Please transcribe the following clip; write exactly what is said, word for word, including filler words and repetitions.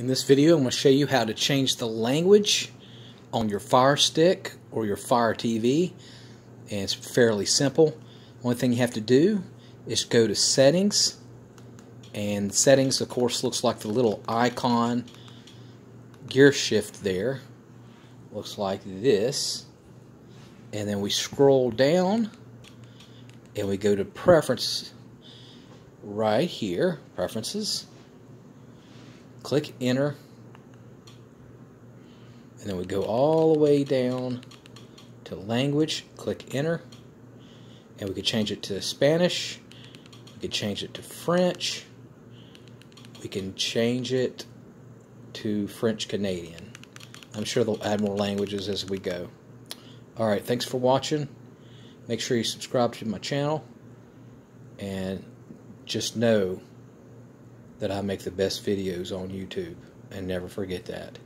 In this video, I'm going to show you how to change the language on your FireStick or your Fire T V, and it's fairly simple. One thing you have to do is go to Settings, and Settings, of course, looks like the little icon gear shift there. Looks like this, and then we scroll down, and we go to Preferences right here, Preferences. Click Enter, and then we go all the way down to Language, click Enter, and we could change it to Spanish, we could change it to French, we can change it to French Canadian. I'm sure they'll add more languages as we go. Alright, thanks for watching. Make sure you subscribe to my channel, and just know that I make the best videos on YouTube, and never forget that.